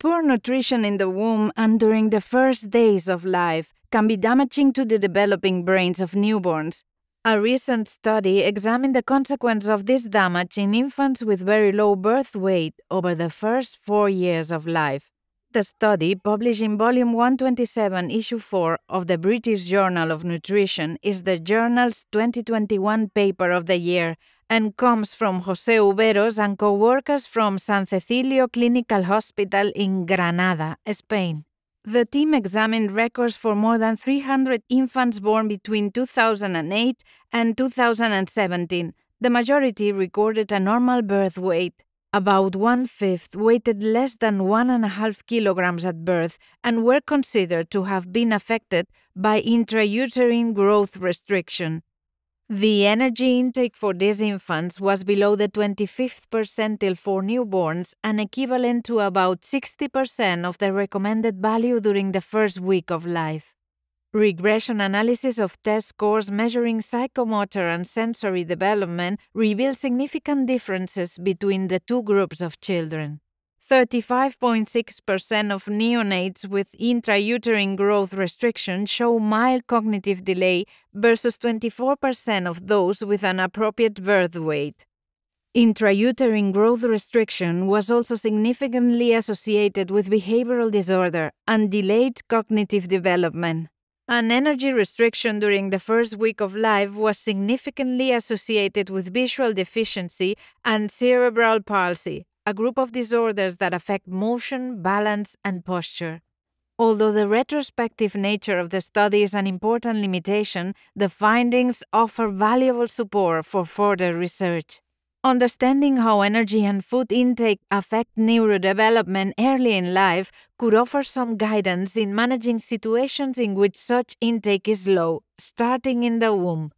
Poor nutrition in the womb and during the first days of life can be damaging to the developing brains of newborns. A recent study examined the consequence of this damage in infants with very low birth weight over the first 4 years of life. The study, published in Volume 127, Issue 4 of the British Journal of Nutrition, is the journal's 2021 paper of the year and comes from José Uberos and co-workers from San Cecilio Clinical Hospital in Granada, Spain. The team examined records for more than 300 infants born between 2008 and 2017. The majority recorded a normal birth weight. About one-fifth weighted less than 1.5 kilograms at birth and were considered to have been affected by intrauterine growth restriction. The energy intake for these infants was below the 25th percentile for newborns and equivalent to about 60% of the recommended value during the first week of life. Regression analysis of test scores measuring psychomotor and sensory development revealed significant differences between the two groups of children. 35.6% of neonates with intrauterine growth restriction show mild cognitive delay versus 24% of those with an appropriate birth weight. Intrauterine growth restriction was also significantly associated with behavioral disorder and delayed cognitive development. An energy restriction during the first week of life was significantly associated with visual deficiency and cerebral palsy, a group of disorders that affect motion, balance, and posture. Although the retrospective nature of the study is an important limitation, the findings offer valuable support for further research. Understanding how energy and food intake affect neurodevelopment early in life could offer some guidance in managing situations in which such intake is low, starting in the womb.